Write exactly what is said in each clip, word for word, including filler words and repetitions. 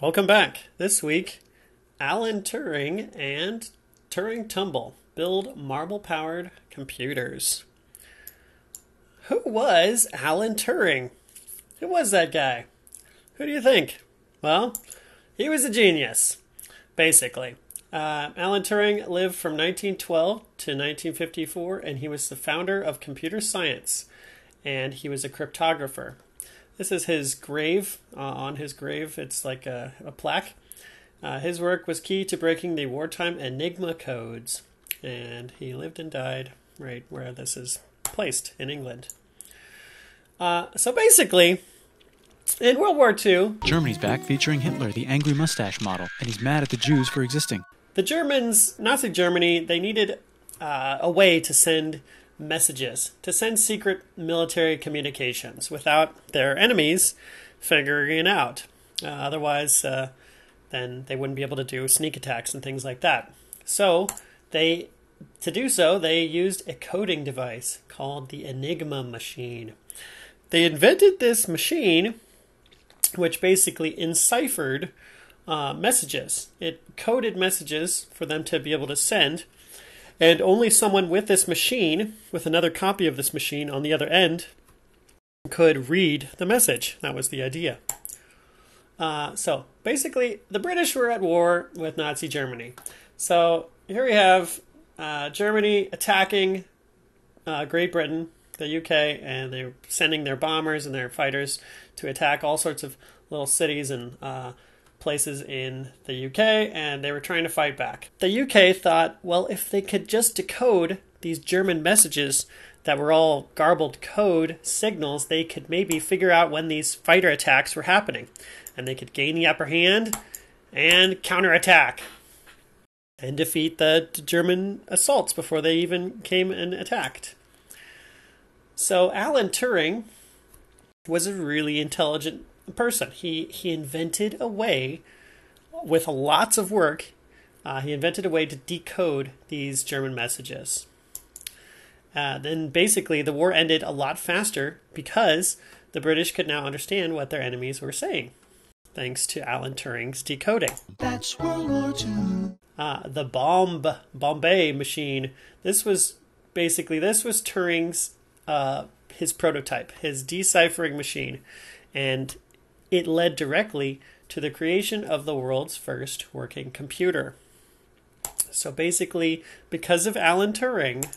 Welcome back. This week, Alan Turing and Turing Tumble build marble-powered computers. Who was Alan Turing? Who was that guy? Who do you think? Well, he was a genius, basically. Uh, Alan Turing lived from nineteen twelve to nineteen fifty-four, and he was the founder of computer science, and he was a cryptographer. This is his grave, uh, on his grave, it's like a, a plaque. Uh, his work was key to breaking the wartime Enigma codes, and he lived and died right where this is placed in England. Uh, so basically, in World War Two... Germany's back, featuring Hitler, the angry mustache model, and he's mad at the Jews for existing. The Germans, Nazi Germany, they needed uh, a way to send messages, to send secret military communications without their enemies figuring it out. Uh, otherwise, uh, then they wouldn't be able to do sneak attacks and things like that. So they, to do so, they used a coding device called the Enigma machine. They invented this machine, which basically enciphered uh, messages. It coded messages for them to be able to send. And only someone with this machine, with another copy of this machine on the other end, could read the message. That was the idea. Uh, so basically, the British were at war with Nazi Germany. So here we have uh, Germany attacking uh, Great Britain, the U K, and they're sending their bombers and their fighters to attack all sorts of little cities and uh, places in the U K, and they were trying to fight back. The U K thought, well, if they could just decode these German messages that were all garbled code signals, they could maybe figure out when these fighter attacks were happening, and they could gain the upper hand and counterattack and defeat the German assaults before they even came and attacked. So Alan Turing was a really intelligent person. He he invented a way, with lots of work, uh, he invented a way to decode these German messages. Uh, then basically the war ended a lot faster because the British could now understand what their enemies were saying, thanks to Alan Turing's decoding. That's World War Two. Uh, the bomb Bombay machine. This was basically this was Turing's uh, his prototype, his deciphering machine, and it led directly to the creation of the world's first working computer. So basically, because of Alan Turing,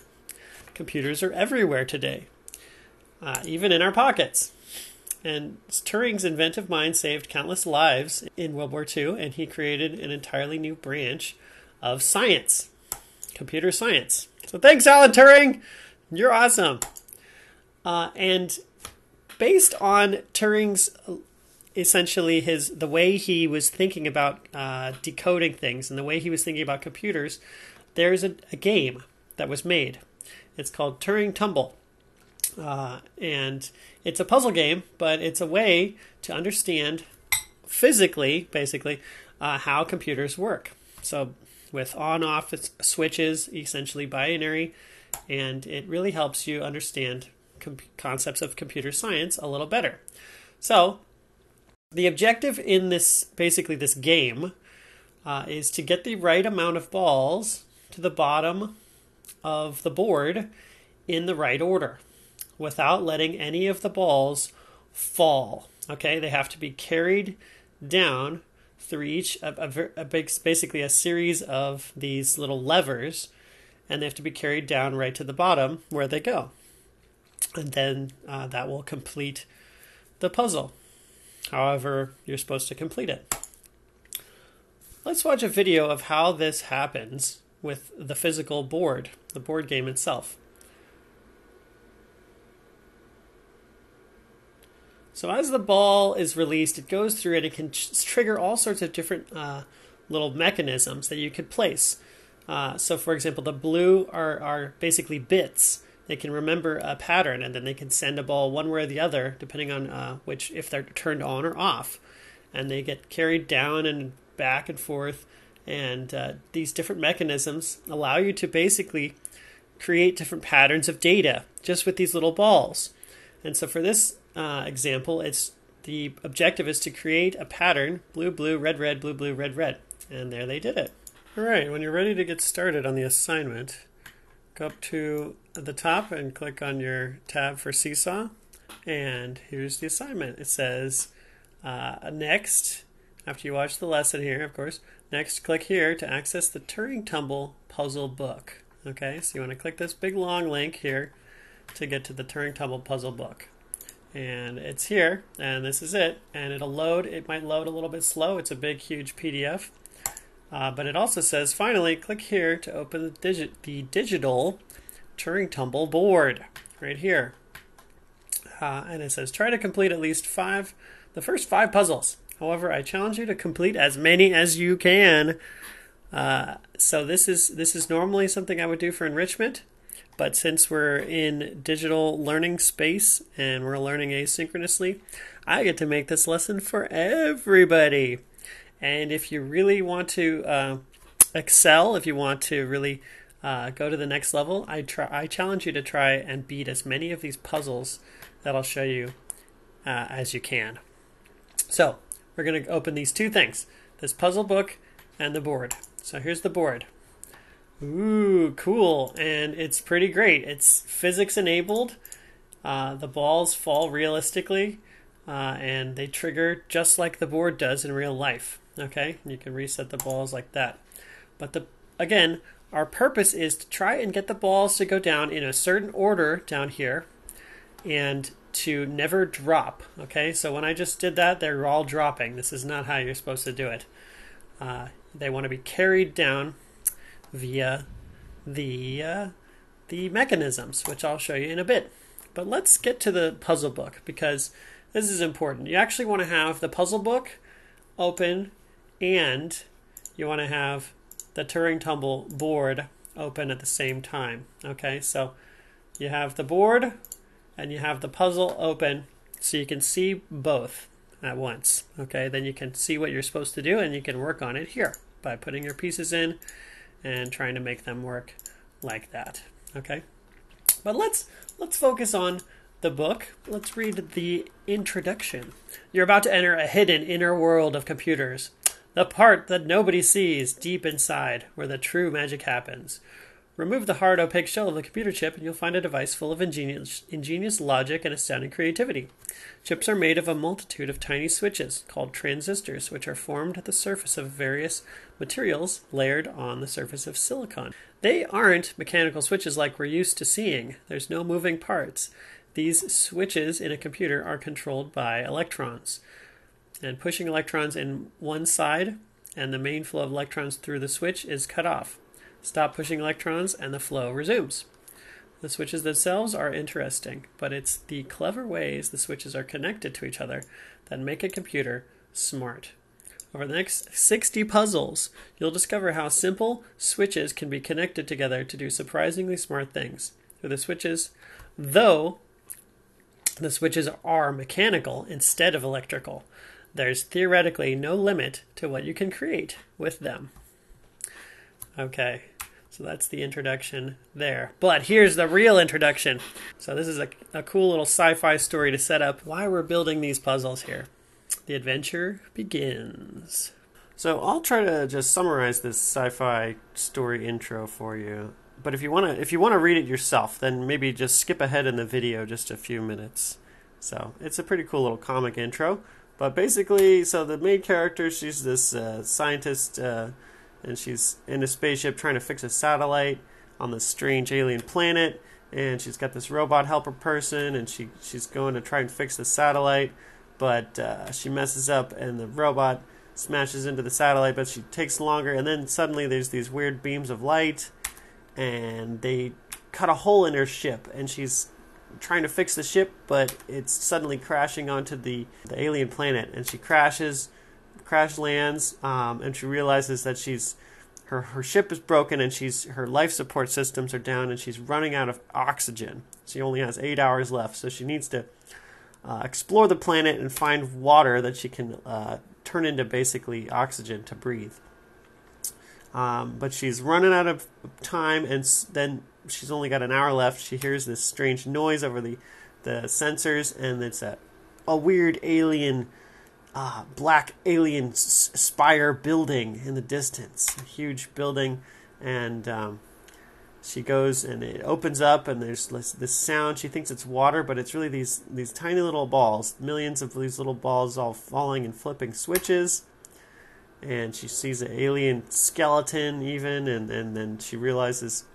computers are everywhere today, uh, even in our pockets. And Turing's inventive mind saved countless lives in World War Two, and he created an entirely new branch of science, computer science. So thanks, Alan Turing! You're awesome! Uh, and based on Turing's... essentially his the way he was thinking about uh, decoding things and the way he was thinking about computers, there's a, a game that was made. It's called Turing Tumble. Uh, and it's a puzzle game, but it's a way to understand physically, basically, uh, how computers work. So with on-off switches, essentially binary, and it really helps you understand comp concepts of computer science a little better. So the objective in this, basically this game, uh, is to get the right amount of balls to the bottom of the board in the right order without letting any of the balls fall. Okay, they have to be carried down through each, a, a, a big, basically a series of these little levers, and they have to be carried down right to the bottom where they go. And then uh, that will complete the puzzle. However you're supposed to complete it. Let's watch a video of how this happens with the physical board, the board game itself. So as the ball is released, it goes through and it can trigger all sorts of different uh, little mechanisms that you could place. Uh, so for example, the blue are, are basically bits. They can remember a pattern, and then they can send a ball one way or the other, depending on uh, which, if they're turned on or off. And they get carried down and back and forth. And uh, these different mechanisms allow you to basically create different patterns of data just with these little balls. And so for this uh, example, it's The objective is to create a pattern, blue, blue, red, red, blue, blue, red, red. And there they did it. All right, when you're ready to get started on the assignment, go up to the top and click on your tab for Seesaw. And here's the assignment. It says, uh, next, after you watch the lesson here, of course, next click here to access the Turing Tumble puzzle book. Okay, so you want to click this big long link here to get to the Turing Tumble puzzle book. And it's here, and this is it, and it'll load. It might load a little bit slow. It's a big, huge P D F. Uh, but it also says, finally, click here to open the, digi the digital Turing Tumble board, right here. Uh, and it says, try to complete at least five, the first five puzzles. However, I challenge you to complete as many as you can. Uh, so this is, this is normally something I would do for enrichment. But since we're in digital learning space and we're learning asynchronously, I get to make this lesson for everybody. And if you really want to uh, excel, if you want to really uh, go to the next level, I, try, I challenge you to try and beat as many of these puzzles that I'll show you uh, as you can. So we're going to open these two things, this puzzle book and the board. So here's the board. Ooh, cool, and it's pretty great. It's physics enabled. Uh, the balls fall realistically, uh, and they trigger just like the board does in real life. Okay, you can reset the balls like that. But the again, our purpose is to try and get the balls to go down in a certain order down here, and to never drop. Okay, so when I just did that, they're all dropping. This is not how you're supposed to do it. Uh, they want to be carried down via the uh, the mechanisms, which I'll show you in a bit. But let's get to the puzzle book, because this is important. You actually want to have the puzzle book open, and you want to have the Turing Tumble board open at the same time. Okay, so you have the board and you have the puzzle open, so you can see both at once. Okay, then you can see what you're supposed to do, and you can work on it here by putting your pieces in and trying to make them work like that. Okay, but let's let's focus on the book. Let's read the introduction. You're about to enter a hidden inner world of computers, the part that nobody sees deep inside, where the true magic happens. Remove the hard, opaque shell of the computer chip, and you'll find a device full of ingenious, ingenious logic and astounding creativity. Chips are made of a multitude of tiny switches, called transistors, which are formed at the surface of various materials layered on the surface of silicon. They aren't mechanical switches like we're used to seeing. There's no moving parts. These switches in a computer are controlled by electrons. And pushing electrons in one side, and the main flow of electrons through the switch is cut off. Stop pushing electrons, and the flow resumes. The switches themselves are interesting, but it's the clever ways the switches are connected to each other that make a computer smart. Over the next sixty puzzles, you'll discover how simple switches can be connected together to do surprisingly smart things. Through the switches, though the switches are mechanical instead of electrical, there's theoretically no limit to what you can create with them. Okay, so that's the introduction there. But here's the real introduction. So this is a, a cool little sci-fi story to set up why we're building these puzzles here. The adventure begins. So I'll try to just summarize this sci-fi story intro for you. But if you want to if you want to read it yourself, then maybe just skip ahead in the video just a few minutes. So it's a pretty cool little comic intro. But basically, so the main character, she's this uh, scientist, uh, and she's in a spaceship trying to fix a satellite on this strange alien planet, and she's got this robot helper person, and she, she's going to try and fix the satellite, but uh, she messes up, and the robot smashes into the satellite, but she takes longer, and then suddenly there's these weird beams of light, and they cut a hole in her ship, and she's trying to fix the ship, but it's suddenly crashing onto the, the alien planet, and she crashes, crash lands, um, and she realizes that she's her her ship is broken, and she's her life support systems are down, and she's running out of oxygen. She only has eight hours left, so she needs to uh, explore the planet and find water that she can uh, turn into basically oxygen to breathe. Um, but she's running out of time, and then she's only got an hour left. She hears this strange noise over the the sensors, and it's a a weird alien, uh, black alien s- spire building in the distance. A huge building, and um, she goes and it opens up, and there's this sound. She thinks it's water, but it's really these, these tiny little balls, millions of these little balls all falling and flipping switches. And she sees an alien skeleton even, and, and then she realizes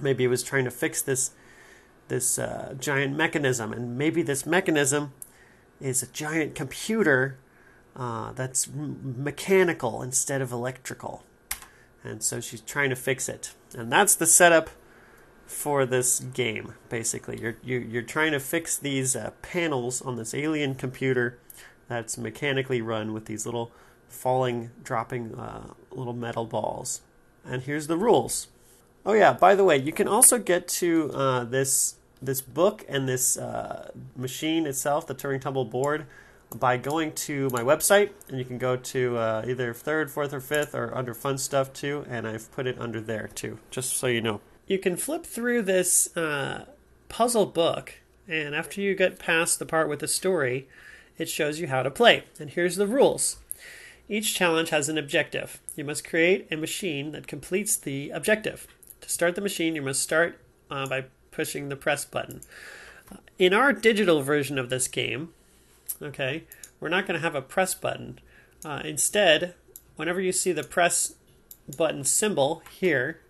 maybe it was trying to fix this this uh, giant mechanism. And maybe this mechanism is a giant computer uh, that's m- mechanical instead of electrical. And so she's trying to fix it. And that's the setup for this game, basically. You're, you're, you're trying to fix these uh, panels on this alien computer that's mechanically run with these little falling, dropping uh, little metal balls. And here's the rules. Oh yeah, by the way, you can also get to uh, this this book and this uh, machine itself, the Turing Tumble board, by going to my website, and you can go to uh, either third, fourth, or fifth, or under fun stuff too, and I've put it under there too, just so you know. You can flip through this uh, puzzle book, and after you get past the part with the story, it shows you how to play. And here's the rules. Each challenge has an objective. You must create a machine that completes the objective. To start the machine, you must start uh, by pushing the press button. In our digital version of this game, okay, we're not going to have a press button. Uh, instead, whenever you see the press button symbol here,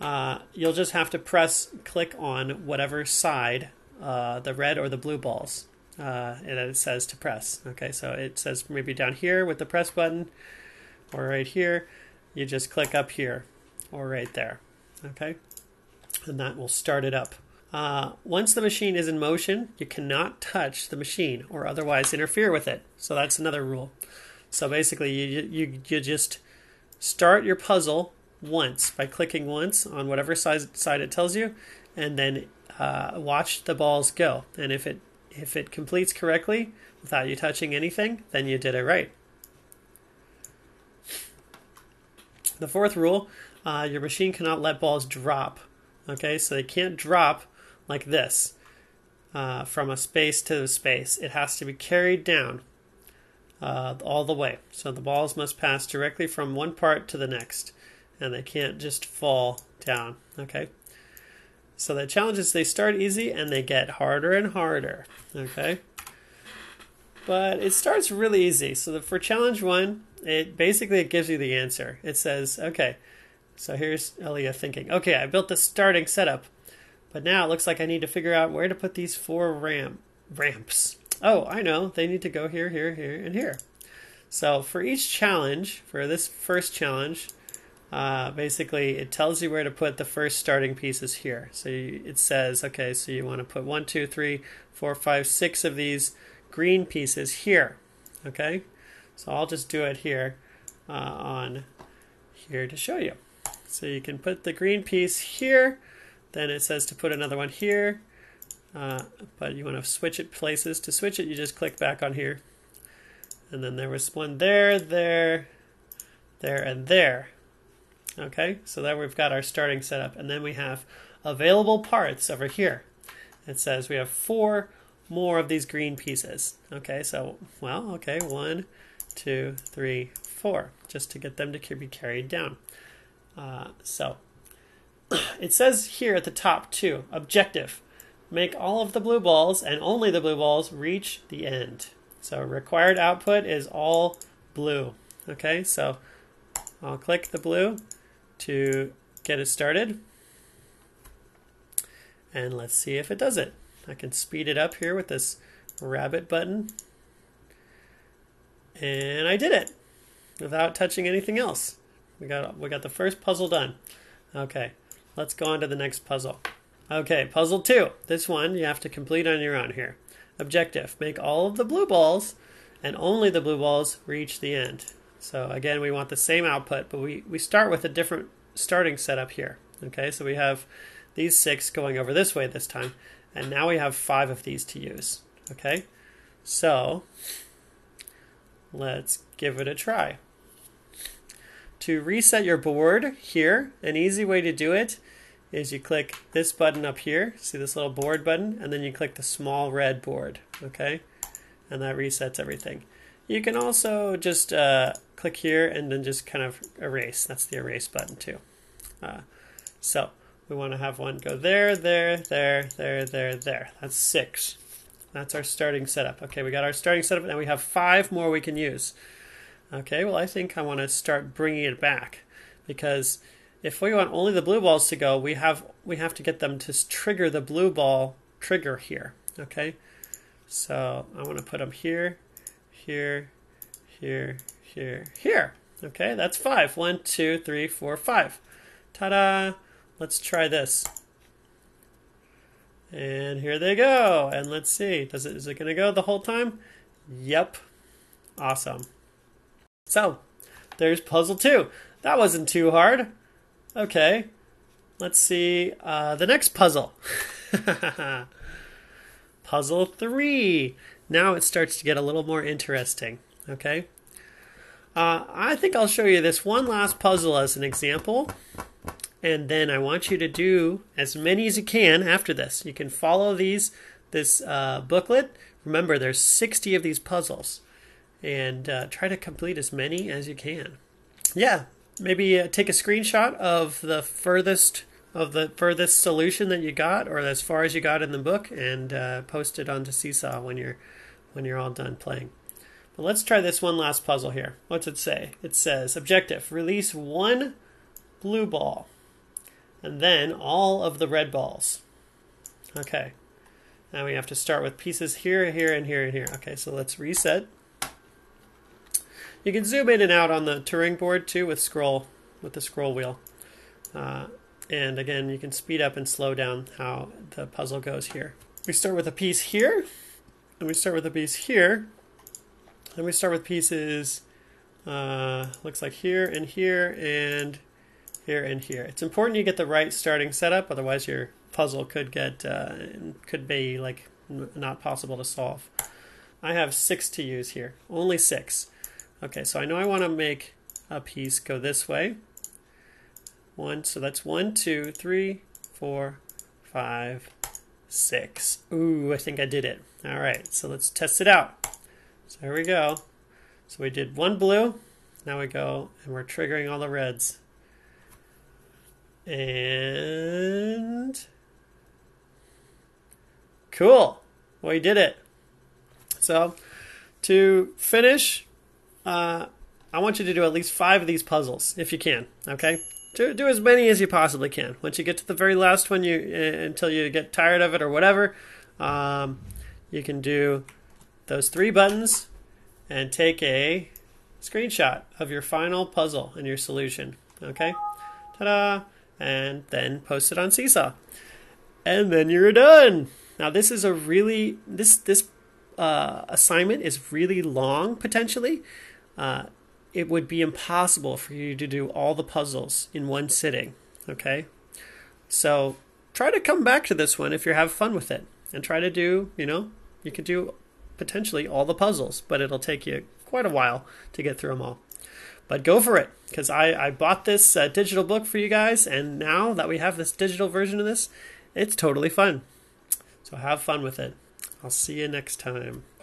uh, you'll just have to press, click on whatever side, uh, the red or the blue balls, uh, and it says to press. Okay, so it says maybe down here with the press button, or right here. You just click up here, or right there, okay? And that will start it up. Uh, once the machine is in motion, you cannot touch the machine or otherwise interfere with it. So that's another rule. So basically, you, you, you just start your puzzle once by clicking once on whatever size, side it tells you, and then uh, watch the balls go. And if it, if it completes correctly without you touching anything, then you did it right. The fourth rule, Uh, your machine cannot let balls drop, okay? So they can't drop like this uh, from a space to a space. It has to be carried down uh, all the way. So the balls must pass directly from one part to the next, and they can't just fall down, okay? So the challenges, they start easy, and they get harder and harder, okay? But it starts really easy. So the, for challenge one, it basically it gives you the answer. It says, okay, so here's Elia thinking, okay, I built the starting setup, but now it looks like I need to figure out where to put these four ram- ramps. Oh, I know, they need to go here, here, here, and here. So for each challenge, for this first challenge, uh, basically it tells you where to put the first starting pieces here. So you, it says, okay, so you want to put one, two, three, four, five, six of these green pieces here, okay? So I'll just do it here uh, on here to show you. So you can put the green piece here, then it says to put another one here, uh, but you want to switch it places. To switch it, you just click back on here. And then there was one there, there, there, and there. Okay, so there we've got our starting setup. And then we have available parts over here. It says we have four more of these green pieces. Okay, so, well, okay, one, two, three, four, just to get them to be carried down. Uh, so, it says here at the top too, objective, make all of the blue balls and only the blue balls reach the end. So required output is all blue. Okay, so I'll click the blue to get it started. And let's see if it does it. I can speed it up here with this rabbit button. And I did it without touching anything else. We got we got the first puzzle done. Okay, let's go on to the next puzzle. Okay, puzzle two. This one you have to complete on your own here. Objective, make all of the blue balls and only the blue balls reach the end. So again, we want the same output, but we, we start with a different starting setup here. Okay, so we have these six going over this way this time, and now we have five of these to use. Okay, so let's give it a try. To reset your board here, an easy way to do it is you click this button up here, see this little board button, and then you click the small red board. okay? And that resets everything. You can also just uh, click here and then just kind of erase. That's the erase button too. Uh, so we want to have one go there, there, there, there, there, there. That's six. That's our starting setup. Okay, we got our starting setup, and we have five more we can use. Okay, well, I think I want to start bringing it back, because if we want only the blue balls to go, we have we have to get them to trigger the blue ball trigger here. Okay, so I want to put them here, here, here, here, here. Okay, that's five. One, two, three, four, five. Ta-da! Let's try this. And here they go. And let's see. Does it, is it going to go the whole time? Yep. Awesome. So, there's puzzle two. That wasn't too hard. Okay. Let's see uh, the next puzzle. Puzzle three. Now it starts to get a little more interesting. Okay. Uh, I think I'll show you this one last puzzle as an example. And then I want you to do as many as you can after this. You can follow these, this uh, booklet. Remember, there's sixty of these puzzles. And uh, try to complete as many as you can. Yeah, maybe uh, take a screenshot of the furthest of the furthest solution that you got, or as far as you got in the book, and uh, post it onto Seesaw when you're when you're all done playing. But let's try this one last puzzle here. What's it say? It says objective: release one blue ball, and then all of the red balls. Okay. Now we have to start with pieces here, here, and here, and here. Okay, so let's reset. You can zoom in and out on the Turing board too with scroll, with the scroll wheel. Uh, and again, you can speed up and slow down how the puzzle goes here. We start with a piece here, and we start with a piece here, and we start with pieces, uh, looks like here and here and here and here. It's important you get the right starting setup, otherwise your puzzle could get uh, could be like not possible to solve. I have six to use here, only six. Okay, so I know I want to make a piece go this way. One, so that's one, two, three, four, five, six. Ooh, I think I did it. All right, so let's test it out. So here we go. So we did one blue. Now we go and we're triggering all the reds. And cool, we did it. So to finish, Uh, I want you to do at least five of these puzzles if you can. Okay, do, do as many as you possibly can. Once you get to the very last one, you uh, until you get tired of it or whatever, um, you can do those three buttons and take a screenshot of your final puzzle and your solution. Okay, ta-da! And then post it on Seesaw, and then you're done. Now this is a really this this uh, assignment is really long potentially. Uh, it would be impossible for you to do all the puzzles in one sitting, okay? So try to come back to this one if you have fun with it, and try to do, you know, you could do potentially all the puzzles, but it'll take you quite a while to get through them all. But go for it, because I, I bought this uh, digital book for you guys, and now that we have this digital version of this, it's totally fun. So have fun with it. I'll see you next time.